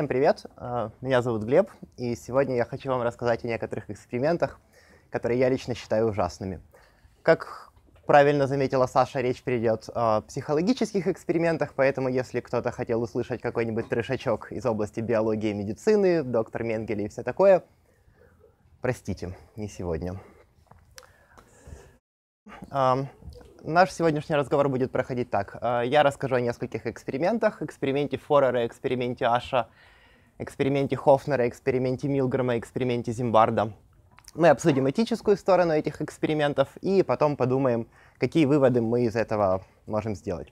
Всем привет, меня зовут Глеб, и сегодня я хочу вам рассказать о некоторых экспериментах, которые я лично считаю ужасными. Как правильно заметила Саша, речь перейдет о психологических экспериментах, поэтому если кто-то хотел услышать какой-нибудь трешачок из области биологии и медицины, доктор Менгеле и все такое, простите, не сегодня. Наш сегодняшний разговор будет проходить так. Я расскажу о нескольких экспериментах. Эксперименте Форера, эксперименте Аша, эксперименте Хоффнера, эксперименте Милгрэма, эксперименте Зимбардо. Мы обсудим этическую сторону этих экспериментов и потом подумаем, какие выводы мы из этого можем сделать.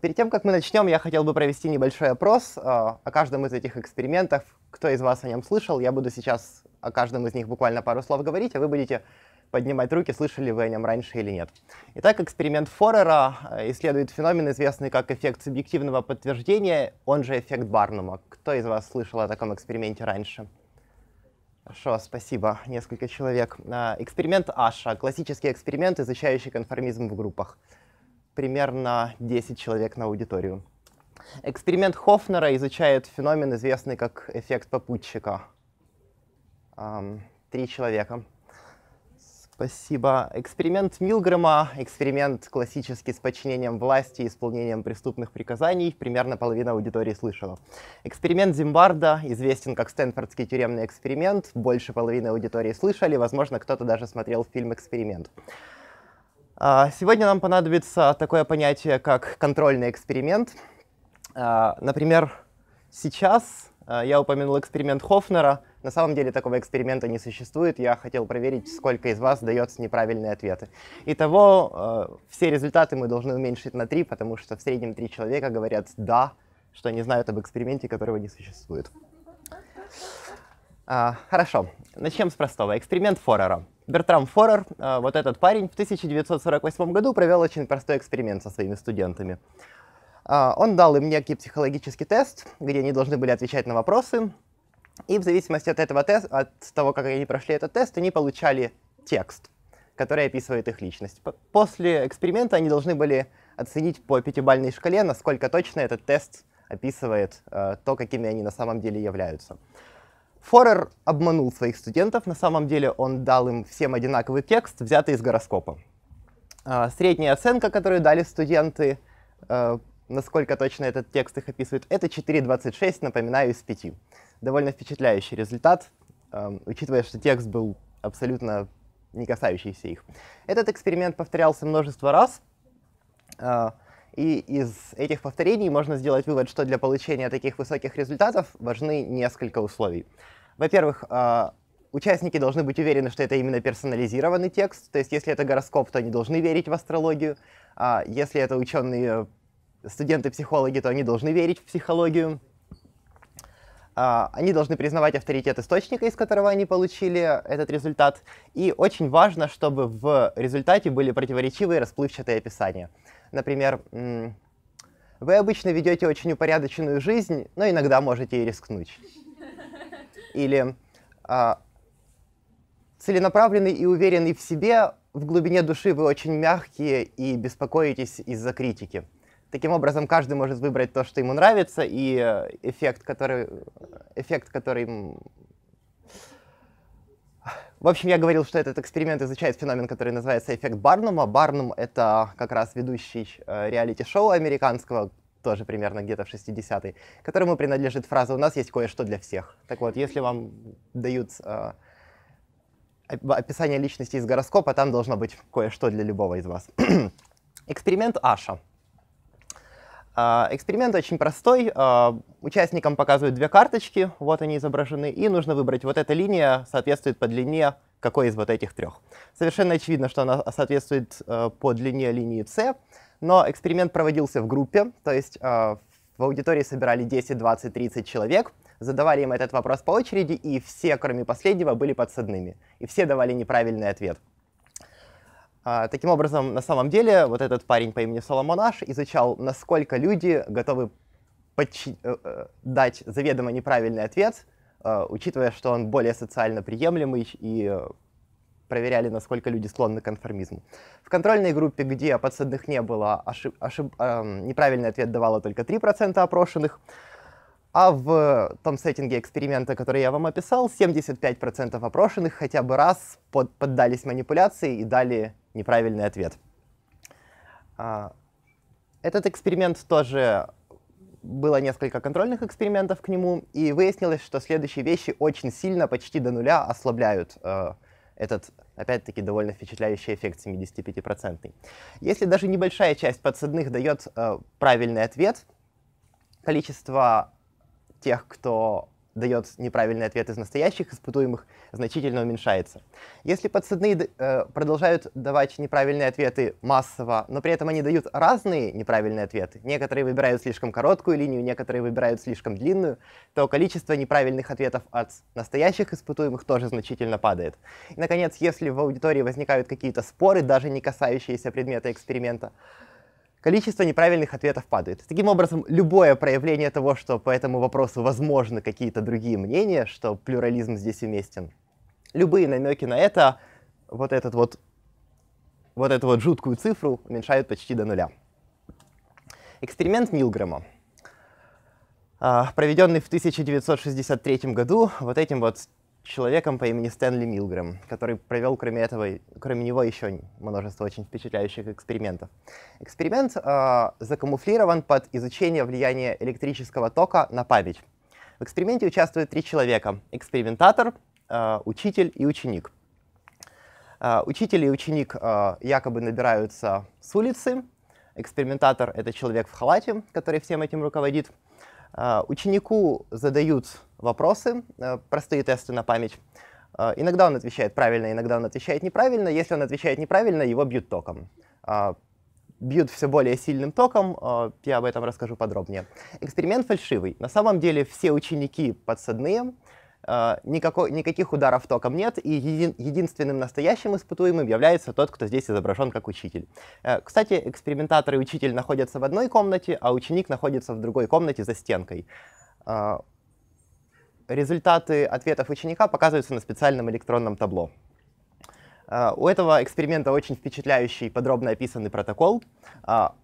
Перед тем, как мы начнем, я хотел бы провести небольшой опрос о каждом из этих экспериментов. Кто из вас о нем слышал? Я буду сейчас о каждом из них буквально пару слов говорить, а вы будете поднимать руки, слышали вы о нем раньше или нет. Итак, эксперимент Форера исследует феномен, известный как эффект субъективного подтверждения, он же эффект Барнума. Кто из вас слышал о таком эксперименте раньше? Хорошо, спасибо, несколько человек. Эксперимент Аша, классический эксперимент, изучающий конформизм в группах. Примерно 10 человек на аудиторию. Эксперимент Хоффнера изучает феномен, известный как эффект попутчика. 3 человека. Спасибо. Эксперимент Милгрэма, эксперимент классический с подчинением власти и исполнением преступных приказаний, примерно половина аудитории слышала. Эксперимент Зимбардо известен как Стэнфордский тюремный эксперимент, больше половины аудитории слышали, возможно, кто-то даже смотрел фильм «Эксперимент». Сегодня нам понадобится такое понятие, как контрольный эксперимент. Например, сейчас я упомянул эксперимент Хоффнера. На самом деле такого эксперимента не существует. Я хотел проверить, сколько из вас дается неправильные ответы. Итого, все результаты мы должны уменьшить на 3, потому что в среднем 3 человека говорят «да», что они знают об эксперименте, которого не существует. Хорошо, начнем с простого. Эксперимент Форера. Бертрам Форер, вот этот парень, в 1948 году провел очень простой эксперимент со своими студентами. Он дал им некий психологический тест, где они должны были отвечать на вопросы. И в зависимости от этого теста, от того, как они прошли этот тест, они получали текст, который описывает их личность. После эксперимента они должны были оценить по 5-бальной шкале, насколько точно этот тест описывает то, какими они на самом деле являются. Форер обманул своих студентов. На самом деле он дал им всем одинаковый текст, взятый из гороскопа. Средняя оценка, которую дали студенты, насколько точно этот текст их описывает, это 4,26, напоминаю, из 5. Довольно впечатляющий результат, учитывая, что текст был абсолютно не касающийся их. Этот эксперимент повторялся множество раз, и из этих повторений можно сделать вывод, что для получения таких высоких результатов важны несколько условий. Во-первых, участники должны быть уверены, что это именно персонализированный текст, то есть если это гороскоп, то они должны верить в астрологию, а если это ученые, студенты-психологи, то они должны верить в психологию. Они должны признавать авторитет источника, из которого они получили этот результат. И очень важно, чтобы в результате были противоречивые расплывчатые описания. Например, вы обычно ведете очень упорядоченную жизнь, но иногда можете и рискнуть. Или целенаправленный и уверенный в себе, в глубине души вы очень мягкие и беспокоитесь из-за критики. Таким образом, каждый может выбрать то, что ему нравится, и эффект, который... В общем, я говорил, что этот эксперимент изучает феномен, который называется эффект Барнума. Барнум — это как раз ведущий реалити-шоу американского, тоже примерно где-то в 60-е, которому принадлежит фраза «У нас есть кое-что для всех». Так вот, если вам дают описание личности из гороскопа, там должно быть кое-что для любого из вас. Эксперимент Аша. Эксперимент очень простой. Участникам показывают 2 карточки, вот они изображены, и нужно выбрать, вот эта линия соответствует по длине какой из вот этих 3. Совершенно очевидно, что она соответствует по длине линии С, но эксперимент проводился в группе, то есть в аудитории собирали 10, 20, 30 человек, задавали им этот вопрос по очереди, и все, кроме последнего, были подсадными, и все давали неправильный ответ. Таким образом, на самом деле, вот этот парень по имени Соломон Аш изучал, насколько люди готовы дать заведомо неправильный ответ, учитывая, что он более социально приемлемый, и проверяли, насколько люди склонны к конформизму. В контрольной группе, где подсадных не было, неправильный ответ давало только 3% опрошенных. А в том сеттинге эксперимента, который я вам описал, 75% опрошенных хотя бы раз поддались манипуляции и дали неправильный ответ. Этот эксперимент тоже... Было несколько контрольных экспериментов к нему, и выяснилось, что следующие вещи очень сильно, почти до нуля, ослабляют этот, опять-таки, довольно впечатляющий эффект 75%. Если даже небольшая часть подсадных дает правильный ответ, количество тех, кто дает неправильный ответ из настоящих испытуемых, значительно уменьшается. Если подсадные продолжают давать неправильные ответы массово, но при этом они дают разные неправильные ответы, некоторые выбирают слишком короткую линию, некоторые выбирают слишком длинную, то количество неправильных ответов от настоящих испытуемых тоже значительно падает. И, наконец, если в аудитории возникают какие-то споры, даже не касающиеся предмета эксперимента, количество неправильных ответов падает. Таким образом, любое проявление того, что по этому вопросу возможны какие-то другие мнения, что плюрализм здесь уместен, любые намеки на это, вот эту жуткую цифру уменьшают почти до нуля. Эксперимент Милгрэма, проведенный в 1963 году вот этим вот человеком по имени Стэнли Милгрэм, который провел, кроме него, еще множество очень впечатляющих экспериментов. Эксперимент закамуфлирован под изучение влияния электрического тока на память. В эксперименте участвуют три человека — экспериментатор, учитель и ученик. Учитель и ученик якобы набираются с улицы. Экспериментатор — это человек в халате, который всем этим руководит. Ученику задают вопросы, простые тесты на память. Иногда он отвечает правильно, иногда он отвечает неправильно. Если он отвечает неправильно, его бьют током. Бьют все более сильным током, я об этом расскажу подробнее. Эксперимент фальшивый. На самом деле все ученики подсадные, никаких ударов током нет, и единственным настоящим испытуемым является тот, кто здесь изображен как учитель. Кстати, экспериментатор и учитель находятся в одной комнате, а ученик находится в другой комнате за стенкой. Результаты ответов ученика показываются на специальном электронном табло. У этого эксперимента очень впечатляющий, подробно описанный протокол,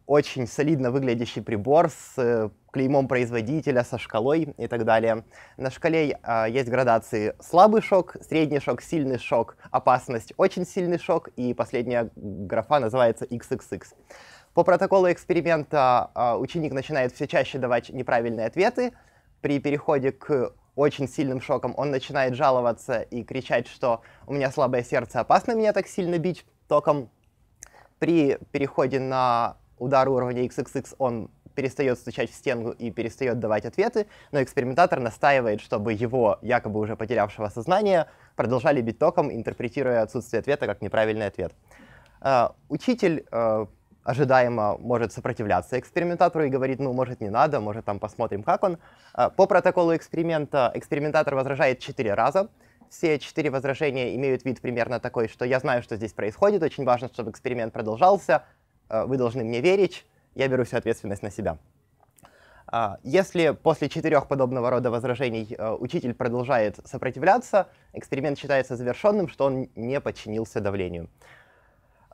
очень солидно выглядящий прибор с клеймом производителя, со шкалой и так далее. На шкале есть градации слабый шок, средний шок, сильный шок, опасность, очень сильный шок, и последняя графа называется XXX. По протоколу эксперимента ученик начинает все чаще давать неправильные ответы. При переходе к очень сильным шоком он начинает жаловаться и кричать, что у меня слабое сердце, опасно меня так сильно бить током. При переходе на удар уровня XXX он перестает стучать в стену и перестает давать ответы, но экспериментатор настаивает, чтобы его, якобы уже потерявшего сознание, продолжали бить током, интерпретируя отсутствие ответа как неправильный ответ. Учитель ожидаемо может сопротивляться экспериментатору и говорит, ну, может, не надо, может, там посмотрим, как он. По протоколу эксперимента экспериментатор возражает 4 раза. Все 4 возражения имеют вид примерно такой, что я знаю, что здесь происходит, очень важно, чтобы эксперимент продолжался, вы должны мне верить, я беру всю ответственность на себя. Если после 4 подобного рода возражений учитель продолжает сопротивляться, эксперимент считается завершенным, что он не подчинился давлению.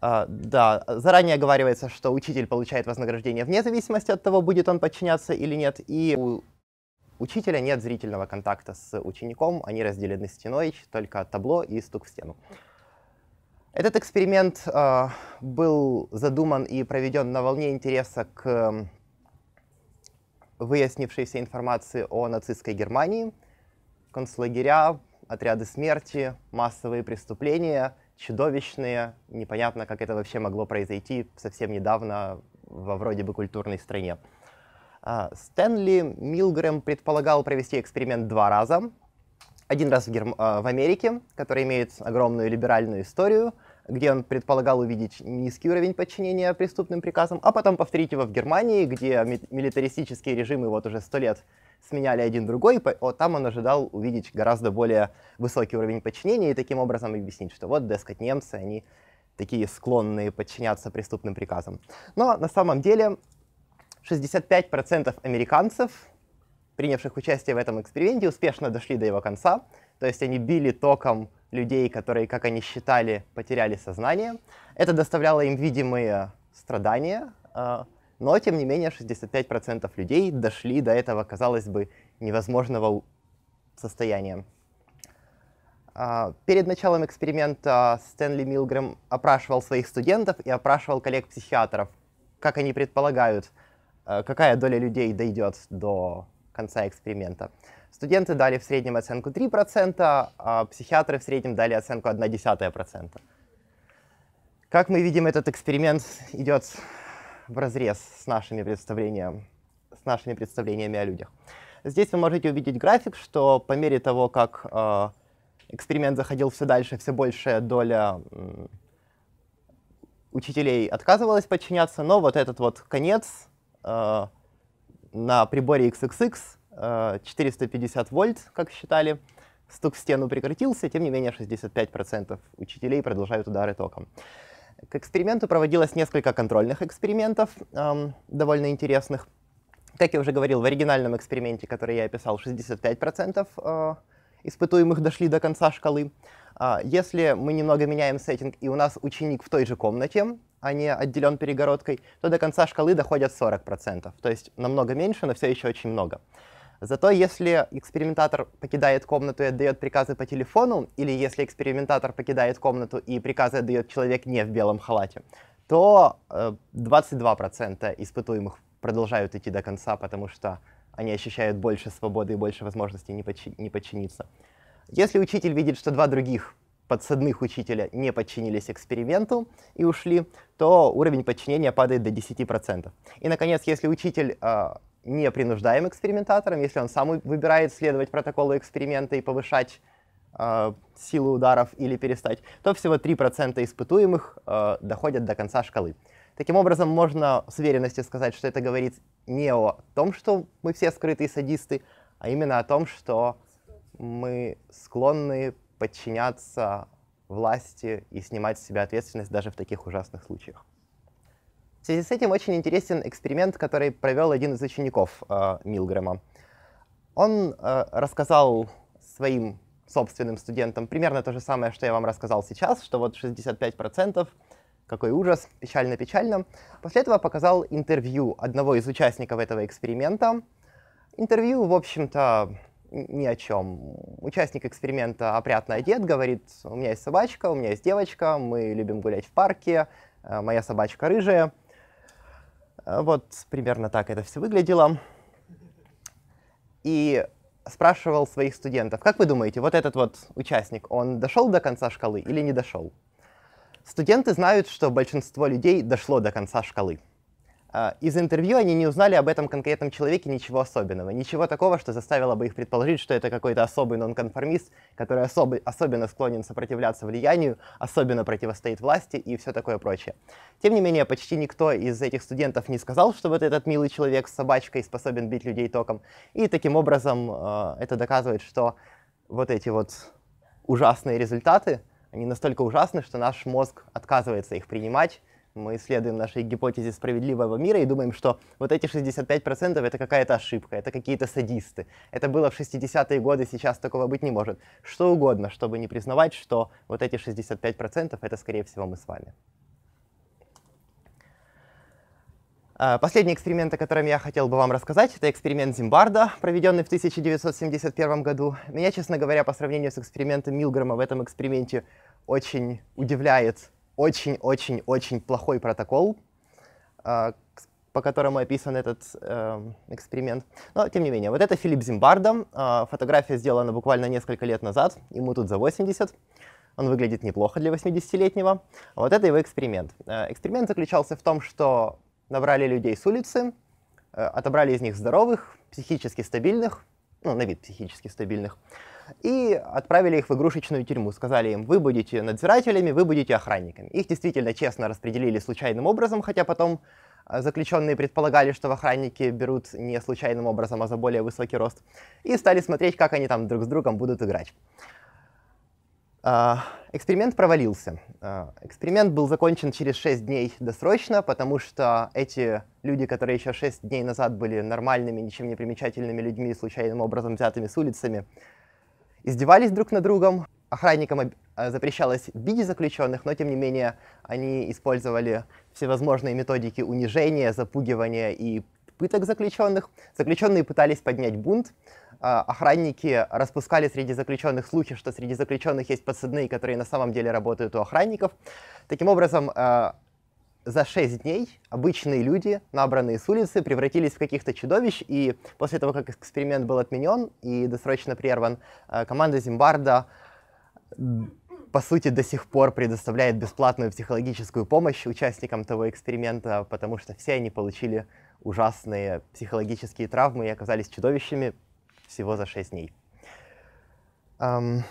Да, заранее оговаривается, что учитель получает вознаграждение вне зависимости от того, будет он подчиняться или нет, и у учителя нет зрительного контакта с учеником, они разделены стеной, только табло и стук в стену. Этот эксперимент был задуман и проведен на волне интереса к выяснившейся информации о нацистской Германии, концлагеря, отряды смерти, массовые преступления, чудовищные, непонятно, как это вообще могло произойти совсем недавно во вроде бы культурной стране. Стэнли Милгрэм предполагал провести эксперимент 2 раза. Один раз в Америке, которая имеет огромную либеральную историю, где он предполагал увидеть низкий уровень подчинения преступным приказам, а потом повторить его в Германии, где милитаристические режимы вот уже 100 лет сменяли один другой, там он ожидал увидеть гораздо более высокий уровень подчинения и таким образом объяснить, что вот, дескать, немцы, они такие склонные подчиняться преступным приказам. Но на самом деле 65% американцев, принявших участие в этом эксперименте, успешно дошли до его конца, то есть они били током людей, которые, как они считали, потеряли сознание. Это доставляло им видимые страдания, но, тем не менее, 65% людей дошли до этого, казалось бы, невозможного состояния. Перед началом эксперимента Стэнли Милгрэм опрашивал своих студентов и опрашивал коллег-психиатров, как они предполагают, какая доля людей дойдет до конца эксперимента. Студенты дали в среднем оценку 3%, а психиатры в среднем дали оценку 0,1%. Как мы видим, этот эксперимент идет вразрез с нашими представлениями о людях. Здесь вы можете увидеть график, что по мере того, как эксперимент заходил все дальше, все большая доля учителей отказывалась подчиняться, но вот этот вот конец на приборе XXX, 450 вольт, как считали, стук в стену прекратился, тем не менее 65% учителей продолжают удары током. К эксперименту проводилось несколько контрольных экспериментов, довольно интересных. Как я уже говорил, в оригинальном эксперименте, который я описал, 65% испытуемых дошли до конца шкалы. Если мы немного меняем сеттинг, и у нас ученик в той же комнате, а не отделен перегородкой, то до конца шкалы доходят 40%. То есть намного меньше, но все еще очень много. Зато если экспериментатор покидает комнату и отдает приказы по телефону, или если экспериментатор покидает комнату и приказы отдает человек не в белом халате, то 22% испытуемых продолжают идти до конца, потому что они ощущают больше свободы и больше возможностей не подчиниться. Если учитель видит, что два других подсадных учителя не подчинились эксперименту и ушли, то уровень подчинения падает до 10%. И, наконец, если учитель не принуждаем экспериментатором, если он сам выбирает следовать протоколу эксперимента и повышать силу ударов или перестать, то всего 3% испытуемых доходят до конца шкалы. Таким образом, можно с уверенностью сказать, что это говорит не о том, что мы все скрытые садисты, а именно о том, что мы склонны подчиняться власти и снимать с себя ответственность даже в таких ужасных случаях. В связи с этим очень интересен эксперимент, который провел один из учеников Милгрэма. Он рассказал своим собственным студентам примерно то же самое, что я вам рассказал сейчас, что вот 65%, какой ужас, печально-печально. После этого показал интервью одного из участников этого эксперимента. Интервью, в общем-то, ни о чем. Участник эксперимента опрятно одет, говорит: у меня есть собачка, у меня есть девочка, мы любим гулять в парке, моя собачка рыжая. Вот примерно так это все выглядело. И спрашивал своих студентов: как вы думаете, вот этот вот участник, он дошел до конца шкалы или не дошел? Студенты знают, что большинство людей дошло до конца шкалы. Из интервью они не узнали об этом конкретном человеке ничего особенного, ничего такого, что заставило бы их предположить, что это какой-то особый нонконформист, который особенно склонен сопротивляться влиянию, особенно противостоит власти и все такое прочее. Тем не менее, почти никто из этих студентов не сказал, что вот этот милый человек с собачкой способен бить людей током. И таким образом это доказывает, что вот эти вот ужасные результаты, они настолько ужасны, что наш мозг отказывается их принимать. Мы исследуем нашей гипотезе справедливого мира и думаем, что вот эти 65% — это какая-то ошибка, это какие-то садисты. Это было в 60-е годы, сейчас такого быть не может. Что угодно, чтобы не признавать, что вот эти 65% — это, скорее всего, мы с вами. Последний эксперимент, о котором я хотел бы вам рассказать, это эксперимент Зимбардо, проведенный в 1971 году. Меня, честно говоря, по сравнению с экспериментом Милгрэма в этом эксперименте очень удивляет очень-очень-очень плохой протокол, по которому описан этот эксперимент. Но, тем не менее, вот это Филипп Зимбардо. Фотография сделана буквально несколько лет назад. Ему тут за 80. Он выглядит неплохо для 80-летнего. А вот это его эксперимент. Эксперимент заключался в том, что набрали людей с улицы, отобрали из них здоровых, психически стабильных, ну, на вид психически стабильных, и отправили их в игрушечную тюрьму. Сказали им: вы будете надзирателями, вы будете охранниками. Их действительно честно распределили случайным образом, хотя потом заключенные предполагали, что в охранники берут не случайным образом, а за более высокий рост, и стали смотреть, как они там друг с другом будут играть. Эксперимент провалился. Эксперимент был закончен через 6 дней досрочно, потому что эти люди, которые еще 6 дней назад были нормальными, ничем не примечательными людьми, случайным образом взятыми с улицами, издевались друг над другом. Охранникам запрещалось бить заключенных, но, тем не менее, они использовали всевозможные методики унижения, запугивания и пыток заключенных. Заключенные пытались поднять бунт. охранники распускали среди заключенных слухи, что среди заключенных есть подсудные, которые на самом деле работают у охранников. Таким образом, за 6 дней обычные люди, набранные с улицы, превратились в каких-то чудовищ, и после того, как эксперимент был отменен и досрочно прерван, команда Зимбардо, по сути, до сих пор предоставляет бесплатную психологическую помощь участникам того эксперимента, потому что все они получили ужасные психологические травмы и оказались чудовищами всего за 6 дней. Мне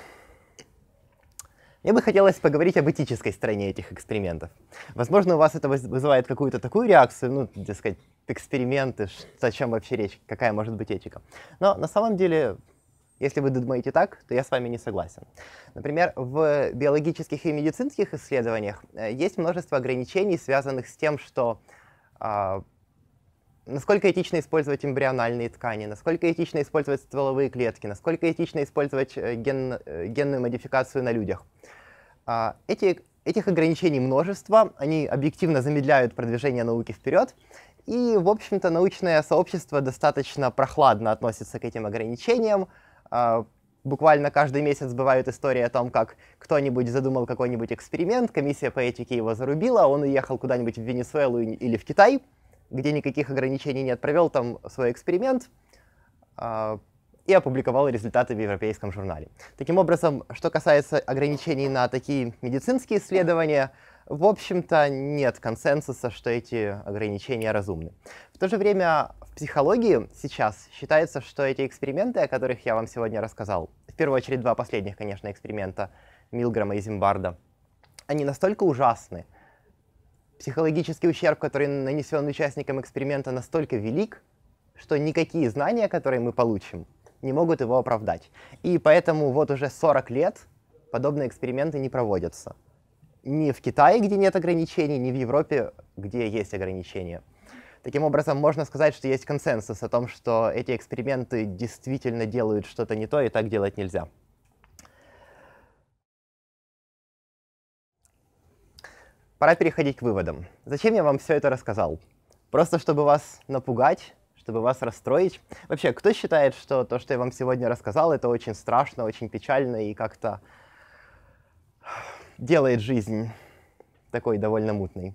бы хотелось поговорить об этической стороне этих экспериментов. Возможно, у вас это вызывает какую-то такую реакцию, ну, так сказать, эксперименты, о чем вообще речь, какая может быть этика. Но на самом деле, если вы думаете так, то я с вами не согласен. Например, в биологических и медицинских исследованиях есть множество ограничений, связанных с тем, что насколько этично использовать эмбриональные ткани, насколько этично использовать стволовые клетки, насколько этично использовать генную модификацию на людях. Этих ограничений множество, они объективно замедляют продвижение науки вперед, и, в общем-то, научное сообщество достаточно прохладно относится к этим ограничениям. Буквально каждый месяц бывают истории о том, как кто-нибудь задумал какой-нибудь эксперимент, комиссия по этике его зарубила, он уехал куда-нибудь в Венесуэлу или в Китай, где никаких ограничений нет, провел там свой эксперимент и опубликовал результаты в европейском журнале. Таким образом, что касается ограничений на такие медицинские исследования, в общем-то нет консенсуса, что эти ограничения разумны. В то же время в психологии сейчас считается, что эти эксперименты, о которых я вам сегодня рассказал, в первую очередь два последних, конечно, эксперимента Милгрэма и Зимбардо, они настолько ужасны, психологический ущерб, который нанесен участникам эксперимента, настолько велик, что никакие знания, которые мы получим, не могут его оправдать. И поэтому вот уже 40 лет подобные эксперименты не проводятся. Ни в Китае, где нет ограничений, ни в Европе, где есть ограничения. Таким образом, можно сказать, что есть консенсус о том, что эти эксперименты действительно делают что-то не то, и так делать нельзя. Пора переходить к выводам. Зачем я вам все это рассказал? Просто чтобы вас напугать, чтобы вас расстроить? Вообще, кто считает, что то, что я вам сегодня рассказал, это очень страшно, очень печально и как-то делает жизнь такой довольно мутной?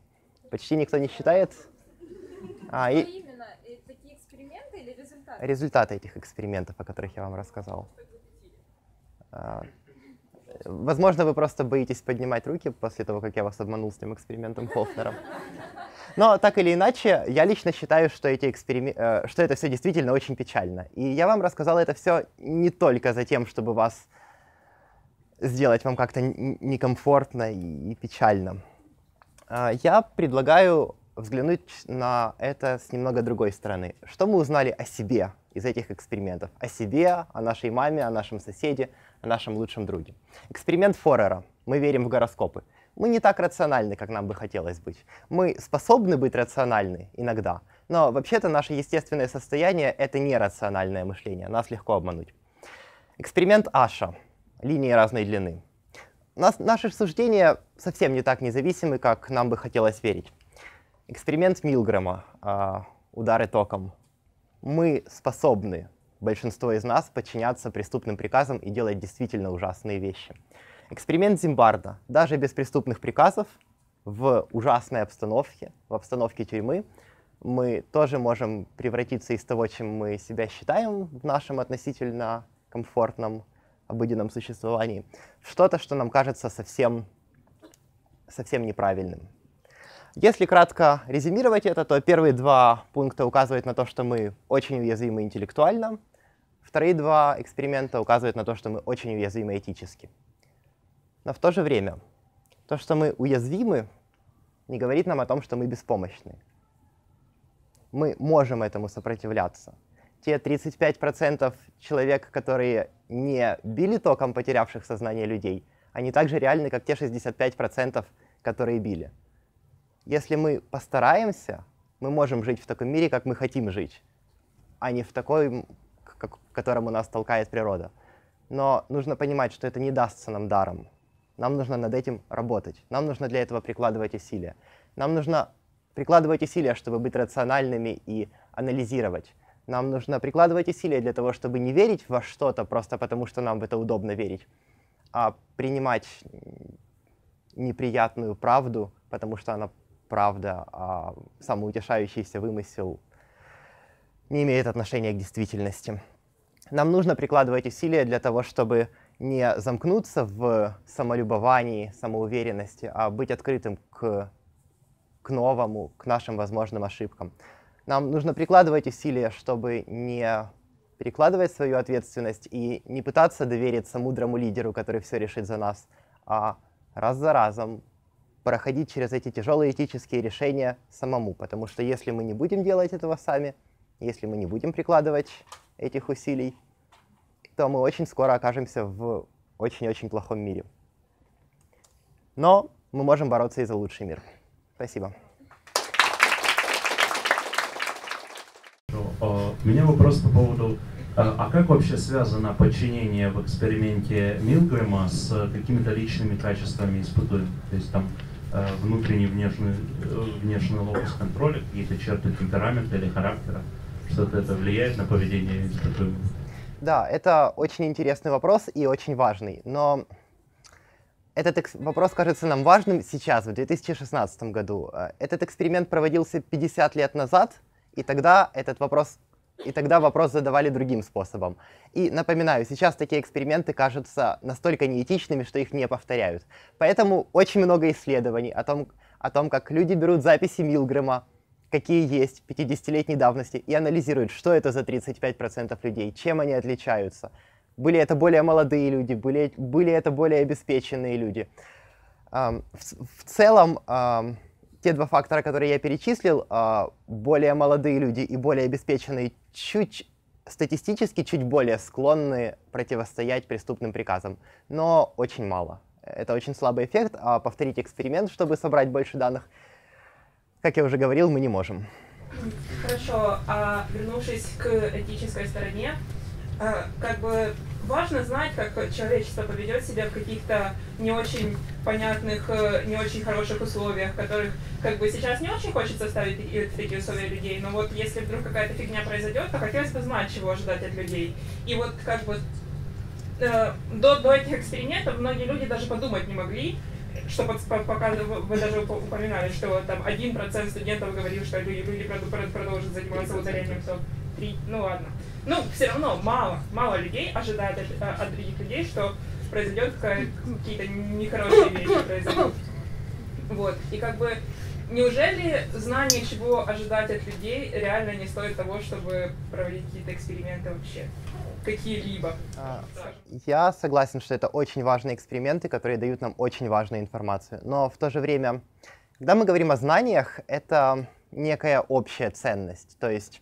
Почти никто не считает? Именно такие эксперименты или результаты? Результаты этих экспериментов, о которых я вам рассказал. Возможно, вы просто боитесь поднимать руки после того, как я вас обманул с тем экспериментом Хоффнера. Но так или иначе, я лично считаю, что это все действительно очень печально. И я вам рассказал это все не только за тем, чтобы вас сделать вам как-то некомфортно и печально. Я предлагаю взглянуть на это с немного другой стороны. Что мы узнали о себе из этих экспериментов? О себе, о нашей маме, о нашем соседе, о нашем лучшем друге. Эксперимент Форера. Мы верим в гороскопы. Мы не так рациональны, как нам бы хотелось быть. Мы способны быть рациональны иногда, но вообще-то наше естественное состояние — это нерациональное мышление, нас легко обмануть. Эксперимент Аша. Линии разной длины. Наши суждения совсем не так независимы, как нам бы хотелось верить. Эксперимент Милгрэма. Удары током. Мы способны, большинство из нас, подчиняться преступным приказам и делать действительно ужасные вещи. Эксперимент Зимбардо. Даже без преступных приказов, в ужасной обстановке, в обстановке тюрьмы, мы тоже можем превратиться из того, чем мы себя считаем в нашем относительно комфортном, обыденном существовании, в что-то, что нам кажется совсем неправильным. Если кратко резюмировать это, то первые два пункта указывают на то, что мы очень уязвимы интеллектуально, вторые два эксперимента указывают на то, что мы очень уязвимы этически. Но в то же время то, что мы уязвимы, не говорит нам о том, что мы беспомощны. Мы можем этому сопротивляться. Те 35% человек, которые не били током потерявших сознание людей, они также реальны, как те 65%, которые били. Если мы постараемся, мы можем жить в таком мире, как мы хотим жить, а не в таком, к которому нас толкает природа. Но нужно понимать, что это не дастся нам даром. Нам нужно над этим работать. Нам нужно для этого прикладывать усилия. Нам нужно прикладывать усилия, чтобы быть рациональными и анализировать. Нам нужно прикладывать усилия для того, чтобы не верить во что-то, просто потому что нам в это удобно верить, а принимать неприятную правду, потому что она правда, а самоутешающийся вымысел не имеет отношения к действительности. Нам нужно прикладывать усилия для того, чтобы не замкнуться в самолюбовании, самоуверенности, а быть открытым к новому, к нашим возможным ошибкам. Нам нужно прикладывать усилия, чтобы не перекладывать свою ответственность и не пытаться довериться мудрому лидеру, который все решит за нас, а раз за разом проходить через эти тяжелые этические решения самому. Потому что если мы не будем делать этого сами, если мы не будем прикладывать этих усилий, то мы очень скоро окажемся в очень-очень плохом мире. Но мы можем бороться и за лучший мир. Спасибо. У меня вопрос по поводу, а как вообще связано подчинение в эксперименте Милгрэма с какими-то личными качествами испытуемых? То есть там внутренний, внешний локус контроля, какие-то черты темперамента или характера, что-то это влияет на поведение испытуемых? Да, это очень интересный вопрос и очень важный, но этот вопрос кажется нам важным сейчас, в 2016 году. Этот эксперимент проводился 50 лет назад, и тогда вопрос задавали другим способом. И напоминаю, сейчас такие эксперименты кажутся настолько неэтичными, что их не повторяют. Поэтому очень много исследований о том, как люди берут записи Милгрэма, какие есть 50-летней давности, и анализируют, что это за 35% людей, чем они отличаются. Были это более молодые люди, были это более обеспеченные люди. В целом, те два фактора, которые я перечислил, более молодые люди и более обеспеченные, статистически чуть более склонны противостоять преступным приказам, но очень мало. Это очень слабый эффект, а повторить эксперимент, чтобы собрать больше данных, как я уже говорил, мы не можем. Хорошо. А вернувшись к этической стороне, как бы важно знать, как человечество поведет себя в каких-то не очень понятных, не очень хороших условиях, которых как бы сейчас не очень хочется ставить в такие условия людей, но вот если вдруг какая-то фигня произойдет, то хотелось бы знать, чего ожидать от людей. И вот как бы до этих экспериментов многие люди даже подумать не могли, что пока вы даже упоминали, что там 1% студентов говорил, что люди продолжат заниматься ударением, то 3, ну ладно. Ну, все равно мало людей ожидает от других людей, что произойдет какие-то нехорошие вещи произойдут. Вот. И как бы неужели знание, чего ожидать от людей, реально не стоит того, чтобы проводить какие-то эксперименты вообще? Какие-либо? Я согласен, что это очень важные эксперименты, которые дают нам очень важную информацию. Но в то же время, когда мы говорим о знаниях, это некая общая ценность. То есть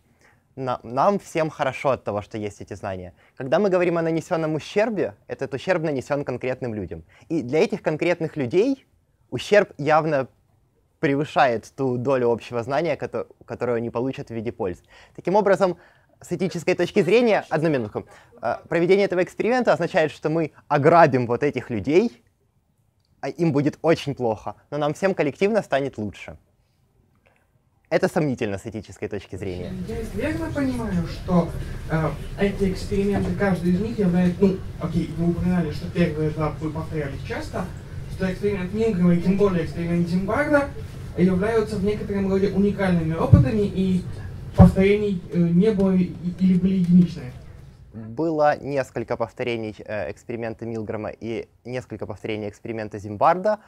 нам всем хорошо от того, что есть эти знания. Когда мы говорим о нанесенном ущербе, этот ущерб нанесен конкретным людям. И для этих конкретных людей ущерб явно превышает ту долю общего знания, которую они получат в виде пользы. Таким образом, с этической точки зрения, одну минутку, проведение этого эксперимента означает, что мы ограбим вот этих людей, а им будет очень плохо, но нам всем коллективно станет лучше. Это сомнительно с этической точки зрения. Я верно понимаю, что эти эксперименты, каждый из них является, ну, окей, вы упоминали, что первые два вы повторялись часто, что эксперимент Милгрэма и тем более эксперимент Зимбардо являются в некотором роде уникальными опытами, и повторений не было или были единичные. Было несколько повторений эксперимента Милгрэма и несколько повторений эксперимента Зимбардо.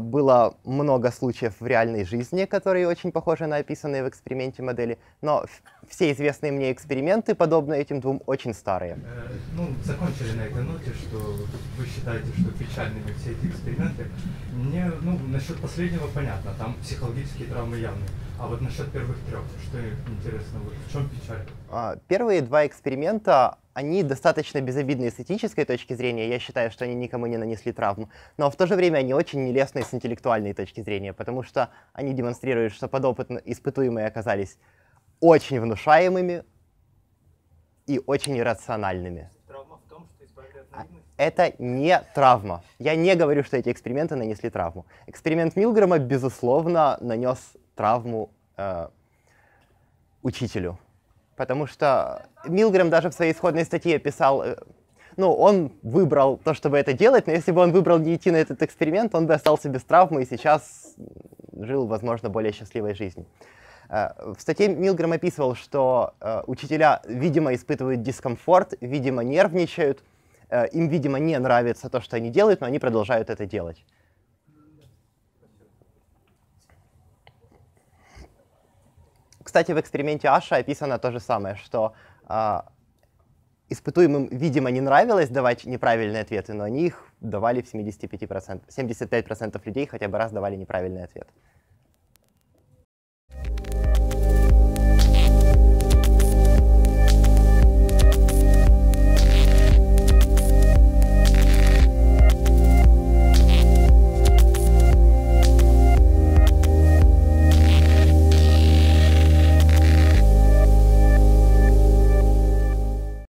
Было много случаев в реальной жизни, которые очень похожи на описанные в эксперименте модели, но все известные мне эксперименты, подобные этим двум, очень старые. Ну, закончили на этой ноте, что вы считаете, что печальными все эти эксперименты. Мне, ну, насчет последнего понятно, там психологические травмы явные. А вот насчет первых трех, что интересно, вот в чем печаль? Первые два эксперимента, они достаточно безобидные с этической точки зрения, я считаю, что они никому не нанесли травм, но в то же время они очень нелестные с интеллектуальной точки зрения, потому что они демонстрируют, что подопытные испытуемые оказались очень внушаемыми и очень иррациональными. Травма в том, что избавили от наивности? Это не травма. Я не говорю, что эти эксперименты нанесли травму. Эксперимент Милгрэма, безусловно, нанес травму учителю. Потому что Милгрэм даже в своей исходной статье писал, ну, он выбрал то, чтобы это делать, но если бы он выбрал не идти на этот эксперимент, он бы остался без травмы и сейчас жил, возможно, более счастливой жизнью. В статье Милгрэм описывал, что учителя, видимо, испытывают дискомфорт, видимо, нервничают, им, видимо, не нравится то, что они делают, но они продолжают это делать. Кстати, в эксперименте Аша описано то же самое, что испытуемым, видимо, не нравилось давать неправильные ответы, но они их давали в 75% людей, хотя бы раз давали неправильный ответ.